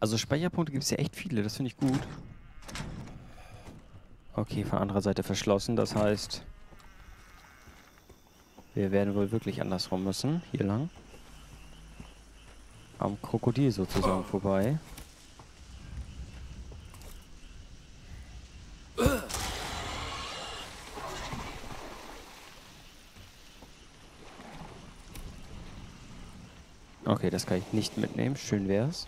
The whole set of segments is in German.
Also Speicherpunkte gibt es ja echt viele, das finde ich gut. Okay, von anderer Seite verschlossen, das heißt, wir werden wohl wirklich andersrum müssen, hier lang. Am Krokodil sozusagen vorbei. Okay, das kann ich nicht mitnehmen. Schön wär's.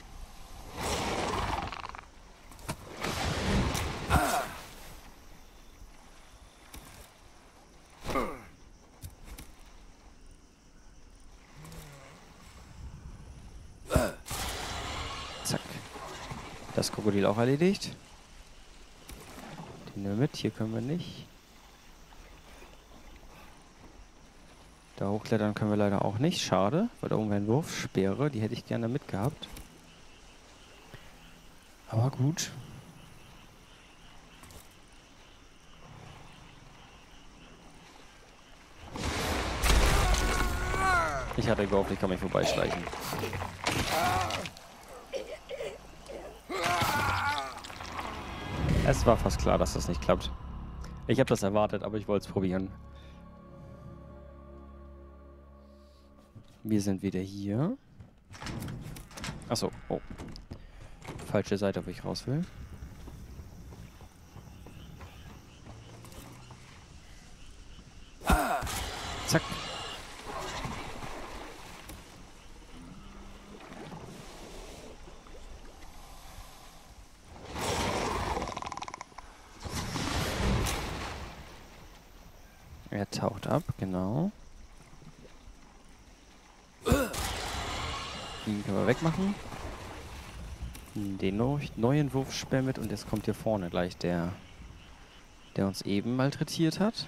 Zack. Das Krokodil auch erledigt. Den nehmen wir mit. Hier können wir nicht. Da hochklettern können wir leider auch nicht. Schade, weil da oben eine Wurfspeere, die hätte ich gerne mitgehabt. Aber gut. Ich hatte gehofft, ich kann mich vorbeischleichen. Es war fast klar, dass das nicht klappt. Ich habe das erwartet, aber ich wollte es probieren. Wir sind wieder hier. Achso, oh. Falsche Seite, wo ich raus will. Zack. Er taucht ab, genau. Den können wir wegmachen. Den neuen Wurfspeer mit und jetzt kommt hier vorne gleich der uns eben malträtiert hat.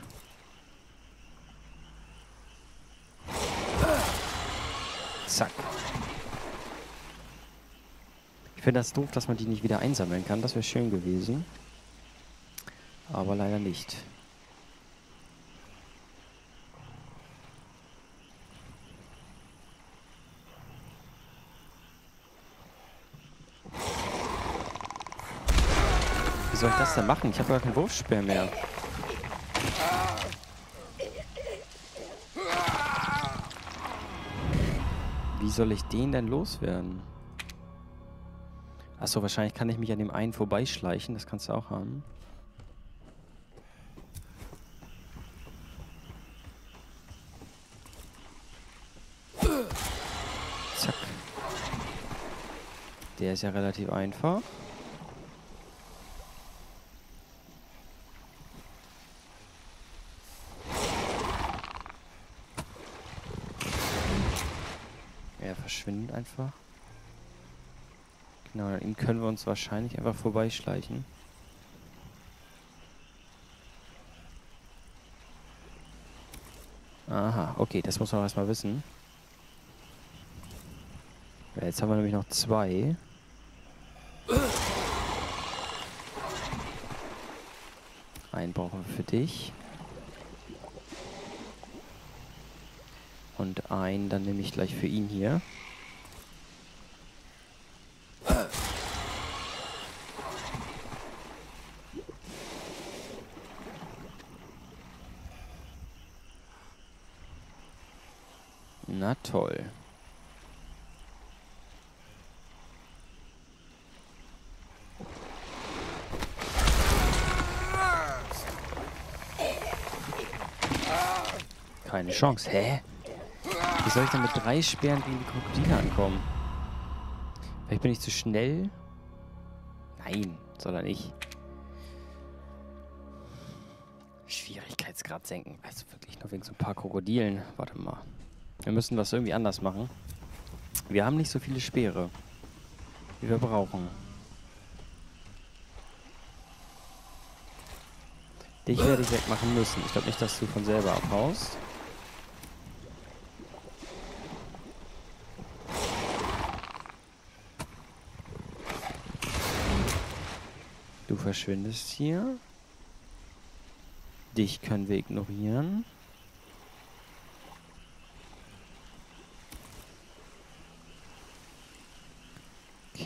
Zack. Ich finde das doof, dass man die nicht wieder einsammeln kann. Das wäre schön gewesen. Aber leider nicht. Wie soll ich das denn machen? Ich habe gar keinen Wurfspeer mehr. Wie soll ich den denn loswerden? Achso, wahrscheinlich kann ich mich an dem einen vorbeischleichen. Das kannst du auch haben. Zack. Der ist ja relativ einfach. Verschwindet einfach. Genau, an ihm können wir uns wahrscheinlich einfach vorbeischleichen. Aha, okay, das muss man erstmal wissen. Ja, jetzt haben wir nämlich noch zwei. Einen brauchen wir für dich. Und einen, dann nehme ich gleich für ihn hier. Na toll. Keine Chance, hä? Wie soll ich denn mit 3 Speeren gegen die Krokodile ankommen? Vielleicht bin ich zu schnell? Nein, soll er nicht. Schwierigkeitsgrad senken. Also wirklich nur wegen so ein paar Krokodilen. Warte mal. Wir müssen was irgendwie anders machen. Wir haben nicht so viele Speere, wie wir brauchen. Dich werde ich wegmachen müssen. Ich glaube nicht, dass du von selber abhaust. Du verschwindest hier. Dich können wir ignorieren.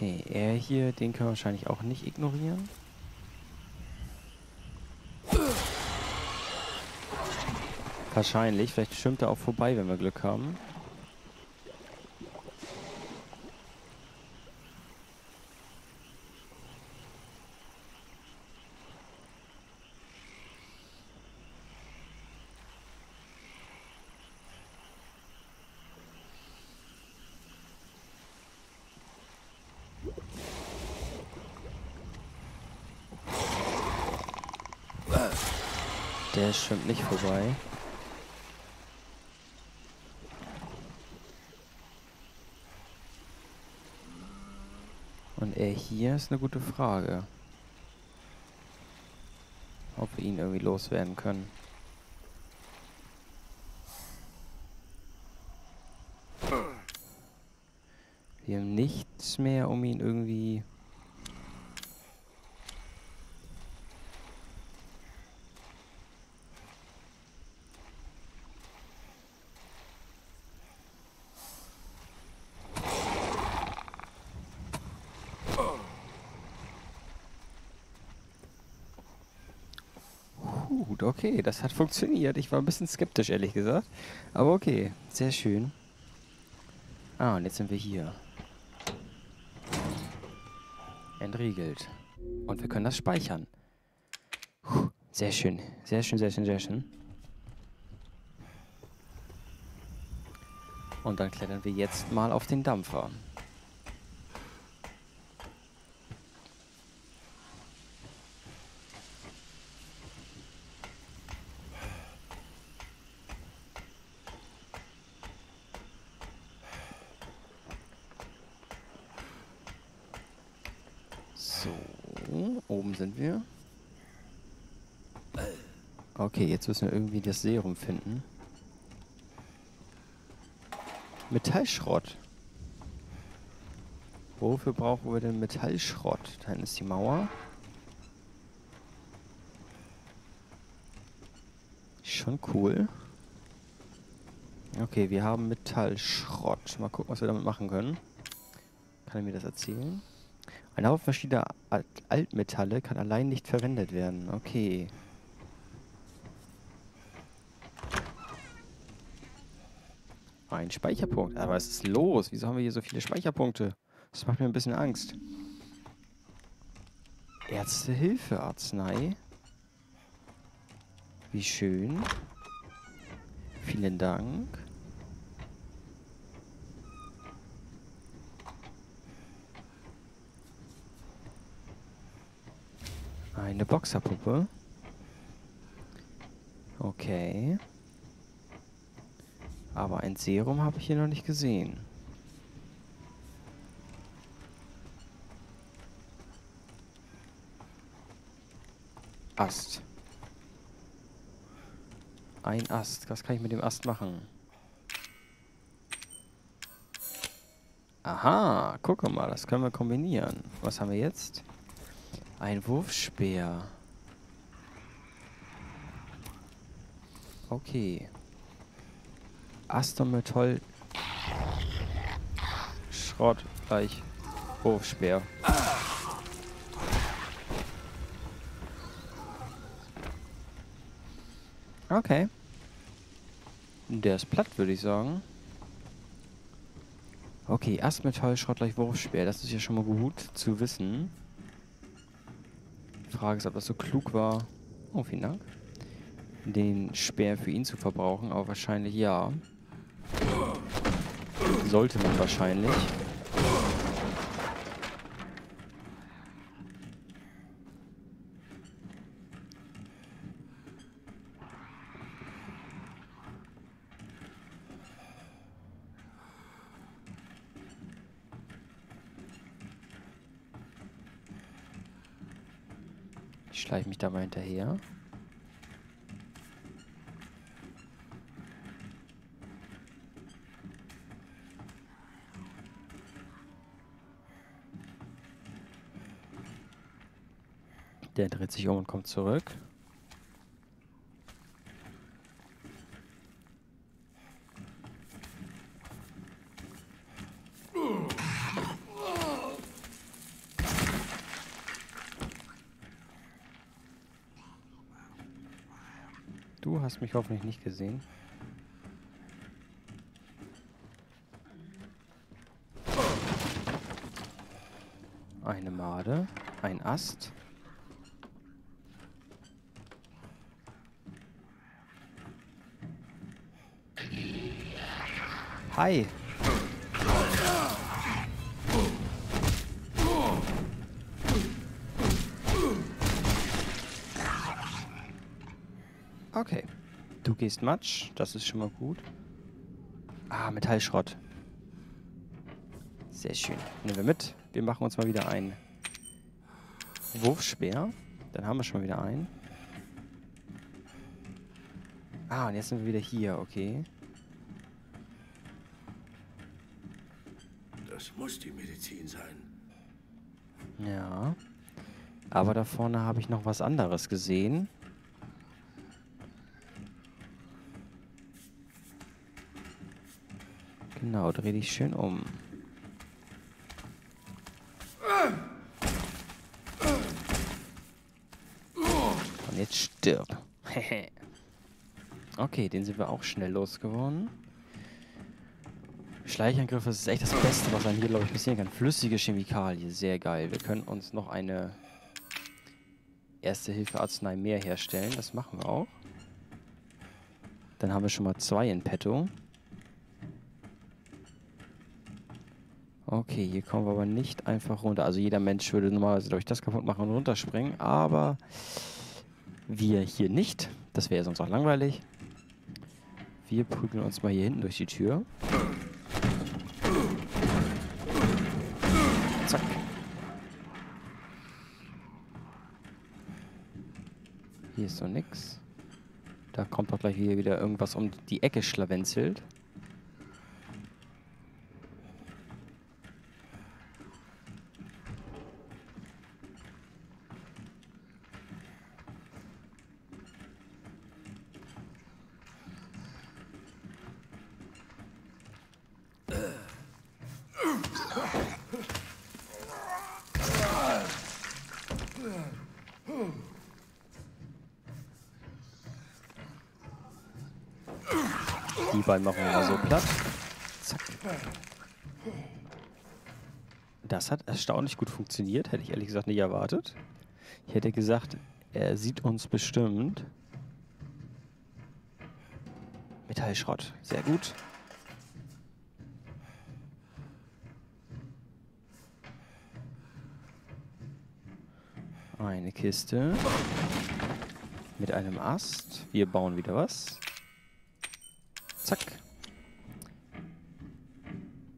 Okay, er hier, den kann man wahrscheinlich auch nicht ignorieren. Wahrscheinlich, vielleicht schwimmt er auch vorbei, wenn wir Glück haben. Der schwimmt nicht vorbei. Und er hier ist eine gute Frage. Ob wir ihn irgendwie loswerden können. Wir haben nichts mehr, um ihn irgendwie... Okay, das hat funktioniert. Ich war ein bisschen skeptisch, ehrlich gesagt. Aber okay, sehr schön. Ah, und jetzt sind wir hier. Entriegelt. Und wir können das speichern. Puh, sehr schön. Sehr schön, sehr schön, sehr schön. Und dann klettern wir jetzt mal auf den Dampfer. Oben sind wir. Okay, jetzt müssen wir irgendwie das Serum finden. Metallschrott. Wofür brauchen wir denn Metallschrott? Da hinten ist die Mauer. Schon cool. Okay, wir haben Metallschrott. Mal gucken, was wir damit machen können. Kann er mir das erzählen? Ein Haufen verschiedener Altmetalle kann allein nicht verwendet werden. Okay. Ein Speicherpunkt. Aber was ist los? Wieso haben wir hier so viele Speicherpunkte? Das macht mir ein bisschen Angst. Ärztehilfe, Arznei. Wie schön. Vielen Dank. Eine Boxerpuppe. Okay. Aber ein Serum habe ich hier noch nicht gesehen. Ast. Ein Ast. Was kann ich mit dem Ast machen? Aha, guck mal, das können wir kombinieren. Was haben wir jetzt? Ein Wurfspeer. Okay. Astometol. Schrott gleich. Wurfspeer. Okay. Der ist platt, würde ich sagen. Okay, Astometol, Schrott gleich Wurfspeer. Das ist ja schon mal gut zu wissen. Frage ist, ob das so klug war, oh vielen Dank, den Speer für ihn zu verbrauchen, aber wahrscheinlich ja. Sollte man wahrscheinlich. Ich schleiche mich da mal hinterher. Der dreht sich um und kommt zurück. Du hast mich hoffentlich nicht gesehen. Eine Made, ein Ast. Hi. Okay. Du gehst Matsch, das ist schon mal gut. Ah, Metallschrott. Sehr schön. Nehmen wir mit. Wir machen uns mal wieder einen Wurfspeer. Dann haben wir schon mal wieder einen. Ah, und jetzt sind wir wieder hier, okay. Das muss die Medizin sein. Ja. Aber da vorne habe ich noch was anderes gesehen. Genau, dreh dich schön um. Und jetzt stirb. Okay, den sind wir auch schnell losgeworden. Schleichangriff ist echt das Beste, was einem hier, glaube ich, passieren kann. Flüssige Chemikalie, sehr geil. Wir können uns noch eine Erste-Hilfe-Arznei mehr herstellen. Das machen wir auch. Dann haben wir schon mal 2 in petto. Okay, hier kommen wir aber nicht einfach runter. Also jeder Mensch würde normalerweise durch das kaputt machen und runterspringen, aber wir hier nicht. Das wäre sonst auch langweilig. Wir prügeln uns mal hier hinten durch die Tür. Zack. Hier ist noch nix. Da kommt doch gleich hier wieder irgendwas um die Ecke schlawenzelt. Die beiden machen wir mal so platt. Zack. Das hat erstaunlich gut funktioniert. Hätte ich ehrlich gesagt nicht erwartet. Ich hätte gesagt, er sieht uns bestimmt. Metallschrott. Sehr gut. Eine Kiste. Mit einem Ast. Wir bauen wieder was. Zack.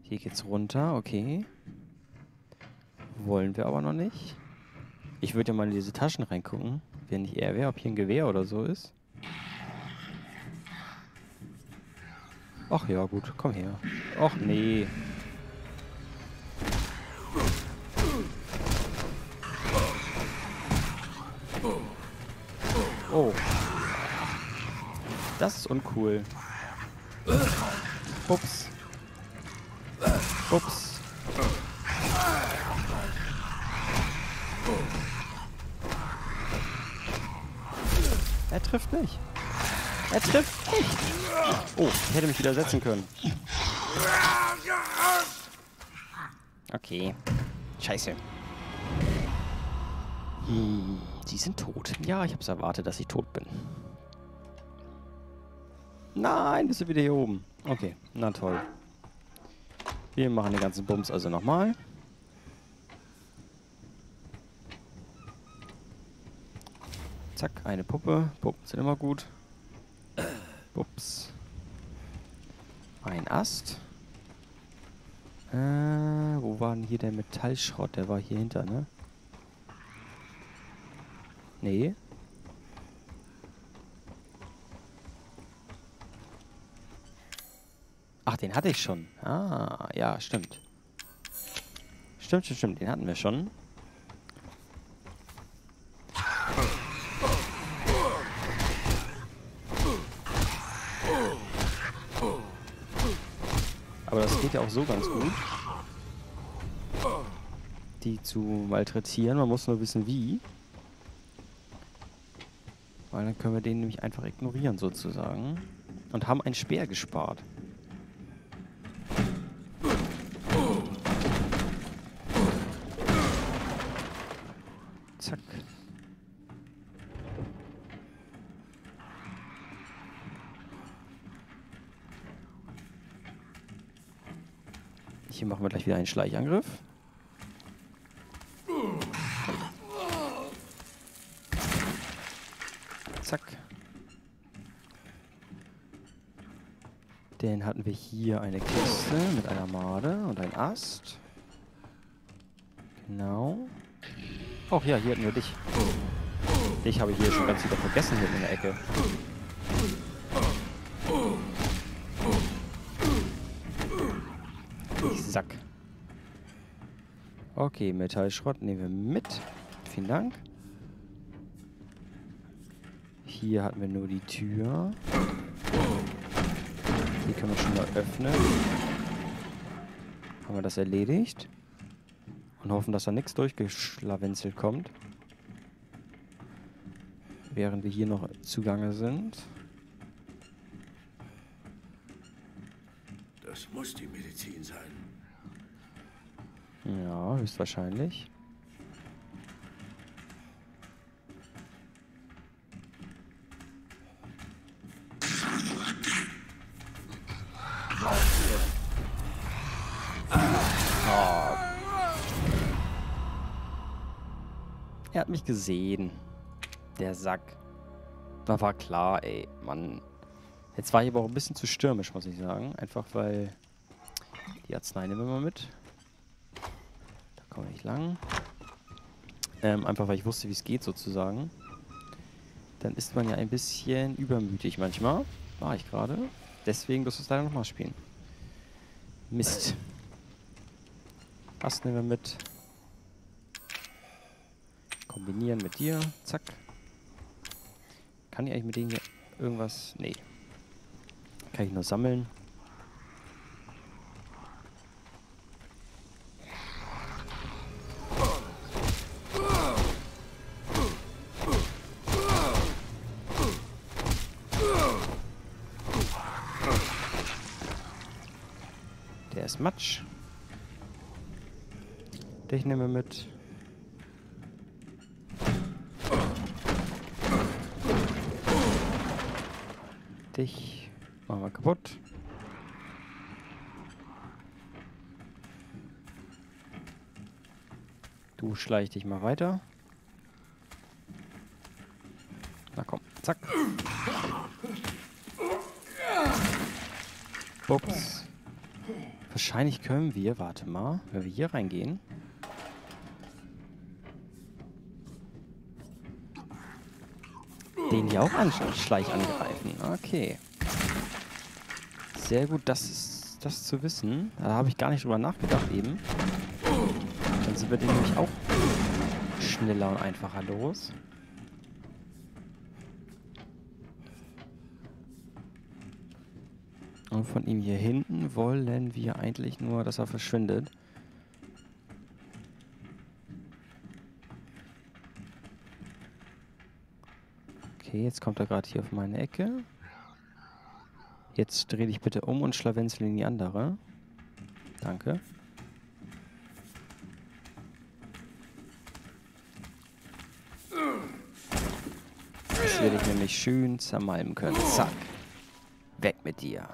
Hier geht's runter, okay. Wollen wir aber noch nicht. Ich würde ja mal in diese Taschen reingucken, wenn ich eher wäre, ob hier ein Gewehr oder so ist. Ach ja, gut, komm her. Och nee. Oh. Das ist uncool. Ups. Ups. Er trifft nicht. Er trifft nicht. Oh, ich hätte mich wieder setzen können. Okay. Scheiße. Sie sind tot. Ja, ich hab's erwartet, dass ich tot bin. Nein, bist du wieder hier oben. Okay, na toll. Wir machen den ganzen Bums also nochmal. Zack, eine Puppe. Puppen sind immer gut. Ups. Ein Ast. Wo war denn hier der Metallschrott? Der war hier hinter, ne? Nee. Ach, den hatte ich schon. Ah, ja, stimmt. Stimmt. Den hatten wir schon. Aber das geht ja auch so ganz gut. Die zu malträtieren. Man muss nur wissen, wie. Weil dann können wir den nämlich einfach ignorieren sozusagen. Und haben einen Speer gespart. Zack. Hier machen wir gleich wieder einen Schleichangriff. Zack. Dann hatten wir hier eine Kiste mit einer Made und einem Ast. Genau. Ach ja, hier hatten wir dich. Dich habe ich hier schon ganz wieder vergessen, hier in der Ecke. Sack. Okay, Metallschrott nehmen wir mit. Vielen Dank. Hier hatten wir nur die Tür. Die können wir schon mal öffnen. Haben wir das erledigt. Und hoffen, dass da nichts durchgeschlawenzelt kommt. Während wir hier noch zugange sind. Das muss die Medizin sein. Ja, höchstwahrscheinlich. Oh. Er hat mich gesehen. Der Sack. Da war klar, ey, Mann. Jetzt war ich aber auch ein bisschen zu stürmisch, muss ich sagen. Einfach weil... Die Arznei nehmen wir mal mit. Da komme ich lang. Einfach weil ich wusste, wie es geht, sozusagen. Dann ist man ja ein bisschen übermütig manchmal. War ich gerade. Deswegen musst du es leider nochmal spielen. Mist. Das nehmen wir mit. Kombinieren mit dir. Zack. Kann ich eigentlich mit denen hier irgendwas... Nee. Kann ich nur sammeln. Der ist Matsch. Dich nehmen wir mit. Dich. Machen wir kaputt. Du schleich dich mal weiter. Na komm, zack. Ups. Wahrscheinlich können wir, warte mal, wenn wir hier reingehen. Den hier auch schleich angreifen. Okay. Sehr gut, das zu wissen. Da habe ich gar nicht drüber nachgedacht eben. Dann sind wir den nämlich auch schneller und einfacher los. Und von ihm hier hinten wollen wir eigentlich nur, dass er verschwindet. Okay, jetzt kommt er gerade hier auf meine Ecke. Jetzt dreh dich bitte um und schlawenzel in die andere. Danke. Das werde ich nämlich schön zermalmen können. Zack. Weg mit dir.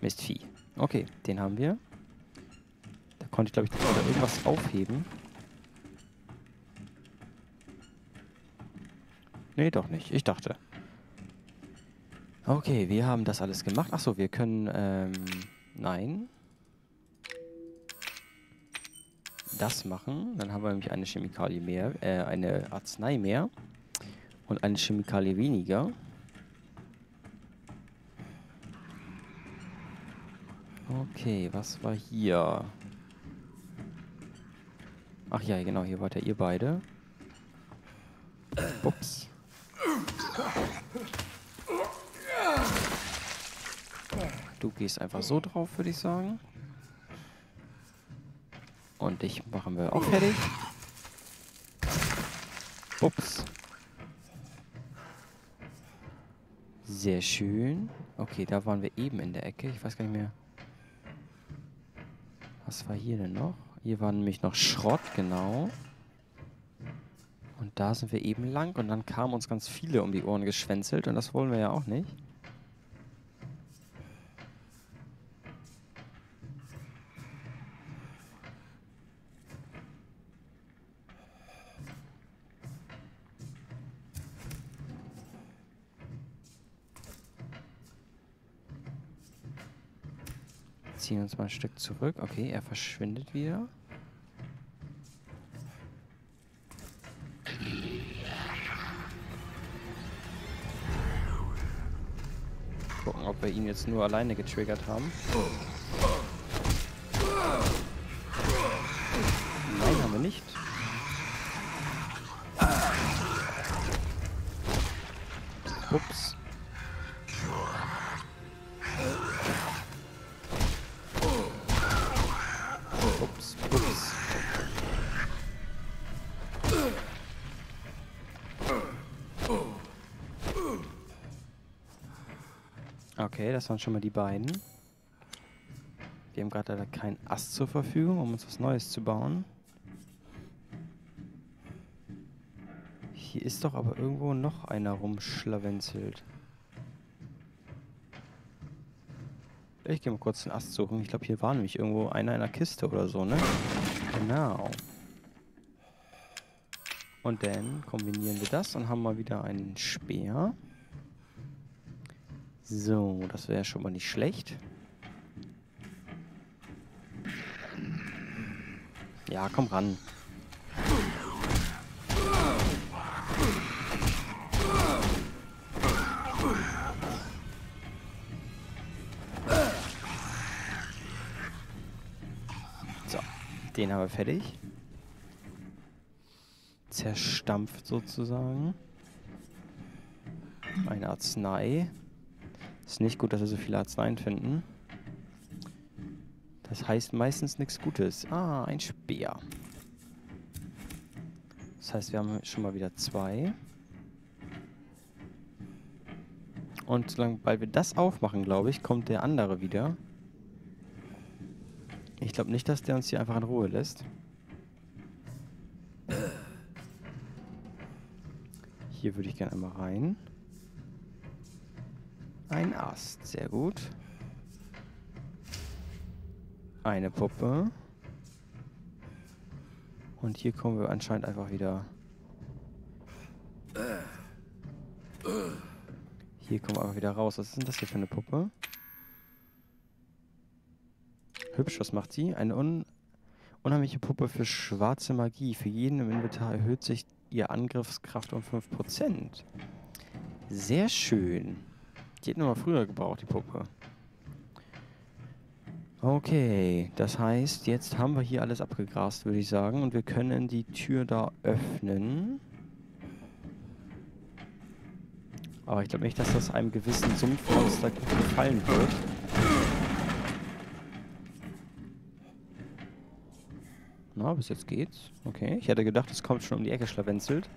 Mistvieh. Okay, den haben wir. Da konnte ich, glaube ich, da irgendwas aufheben. Nee, doch nicht. Ich dachte... Okay, wir haben das alles gemacht. Achso, wir können, nein. Das machen. Dann haben wir nämlich eine Chemikalie mehr, eine Arznei mehr. Und eine Chemikalie weniger. Okay, was war hier? Ach ja, genau, hier wart ja ihr beide. Ups. Du gehst einfach so drauf, würde ich sagen. Und dich machen wir auch fertig. Ups. Sehr schön. Okay, da waren wir eben in der Ecke. Ich weiß gar nicht mehr. Was war hier denn noch? Hier war nämlich noch Schrott, genau. Und da sind wir eben lang. Und dann kamen uns ganz viele um die Ohren geschwänzelt. Und das wollen wir ja auch nicht. Ziehen uns mal ein Stück zurück. Okay, er verschwindet wieder. Gucken, ob wir ihn jetzt nur alleine getriggert haben. Nein, haben wir nicht. Ups. Okay, das waren schon mal die beiden. Wir haben gerade leider keinen Ast zur Verfügung, um uns was Neues zu bauen. Hier ist doch aber irgendwo noch einer rumschlawenzelt. Ich gehe mal kurz den Ast suchen. Ich glaube, hier war nämlich irgendwo einer in einer Kiste oder so, ne? Genau. Und dann kombinieren wir das und haben mal wieder einen Speer. So, das wäre schon mal nicht schlecht. Ja, komm ran. So, den haben wir fertig. Zerstampft sozusagen. Eine Arznei. Ist nicht gut, dass wir so viele Arzneien finden. Das heißt meistens nichts Gutes. Ah, ein Speer. Das heißt, wir haben schon mal wieder zwei. Und sobald wir das aufmachen, glaube ich, kommt der andere wieder. Ich glaube nicht, dass der uns hier einfach in Ruhe lässt. Hier würde ich gerne einmal rein. Ein Ast, sehr gut. Eine Puppe. Und hier kommen wir anscheinend einfach wieder... Hier kommen wir einfach wieder raus. Was ist denn das hier für eine Puppe? Hübsch, was macht sie? Eine unheimliche Puppe für schwarze Magie. Für jeden im Inventar erhöht sich ihr Angriffskraft um 5%. Sehr schön. Die hätten wir mal früher gebraucht, die Puppe. Okay, das heißt, jetzt haben wir hier alles abgegrast, würde ich sagen. Und wir können die Tür da öffnen. Aber ich glaube nicht, dass das einem gewissen Sumpfmonster gefallen wird. Na, bis jetzt geht's. Okay, ich hätte gedacht, es kommt schon um die Ecke schlawenzelt.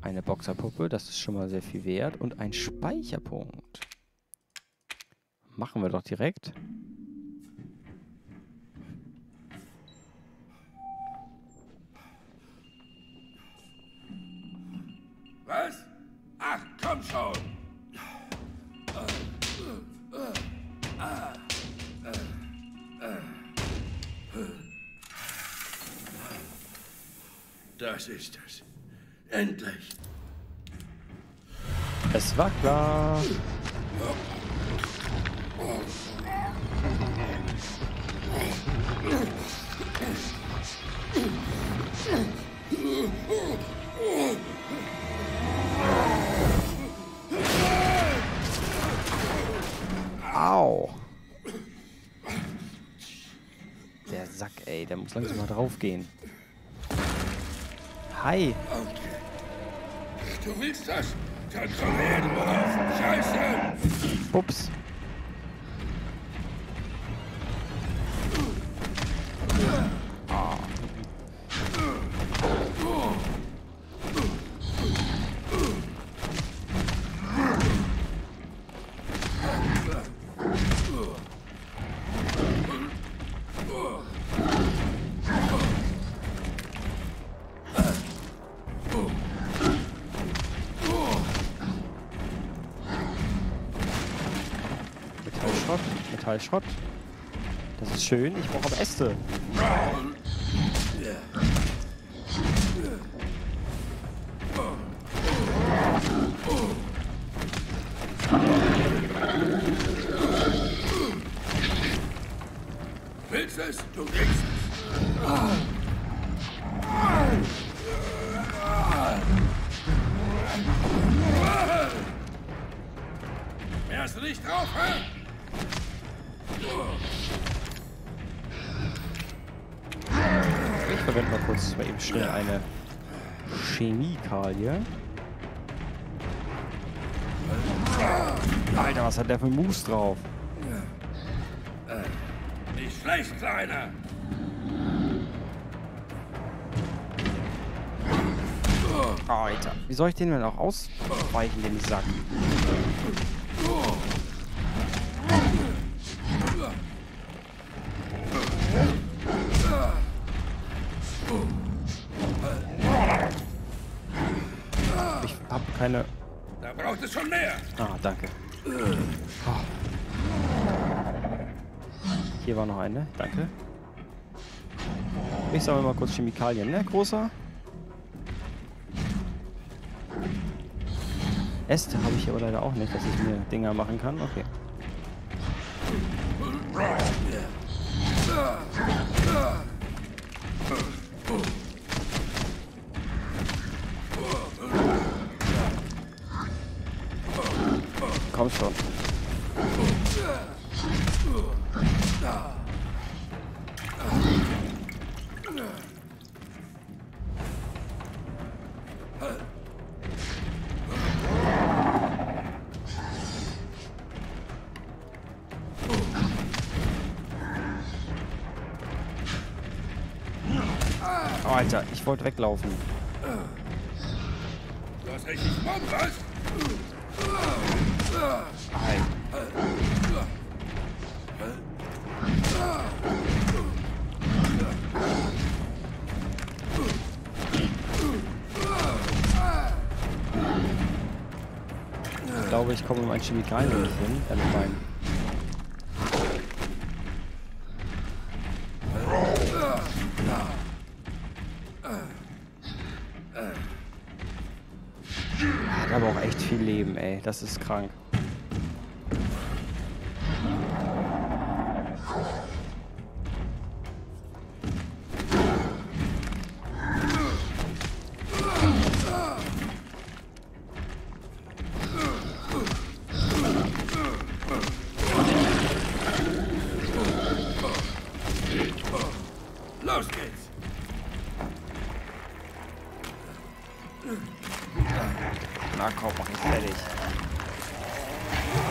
Eine Boxerpuppe, das ist schon mal sehr viel wert. Und ein Speicherpunkt. Machen wir doch direkt. Was? Ach, komm schon! Das ist es. Endlich! Es war klar! Au! Der Sack, ey, der muss langsam mal draufgehen. Hi! Du willst das? Dann komm her, du Haufen Scheiße! Ups. Metallschrott, Metallschrott. Das ist schön, ich brauche aber Äste. Willst es? Du kriegst es. Mehr hast du nicht drauf, hä? Ich verwende mal kurz mal eben schnell eine Chemikalie. Alter, was hat der für Moves drauf? Nicht schlecht, Kleiner! Alter, wie soll ich den denn auch ausweichen, den Sack? Ich hab keine... Da braucht es schon mehr! Ah, danke. Hier war noch eine, danke. Ich sammle mal kurz Chemikalien, ne, Großer? Äste habe ich aber leider auch nicht, dass ich mir Dinger machen kann, okay. Komm schon. Alter, ich wollte weglaufen. Du hast richtig Bock, was? Ich glaube, ich komme um ein Chemikalien nicht hin, damit rein. Hat aber auch echt viel Leben, ey. Das ist krank. Los geht's! Na komm, mach ich fertig.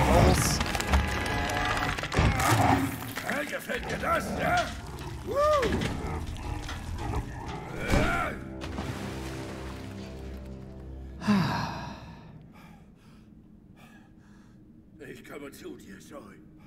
Los! Hey, gefällt dir das, ja? Ich komme zu dir, sorry.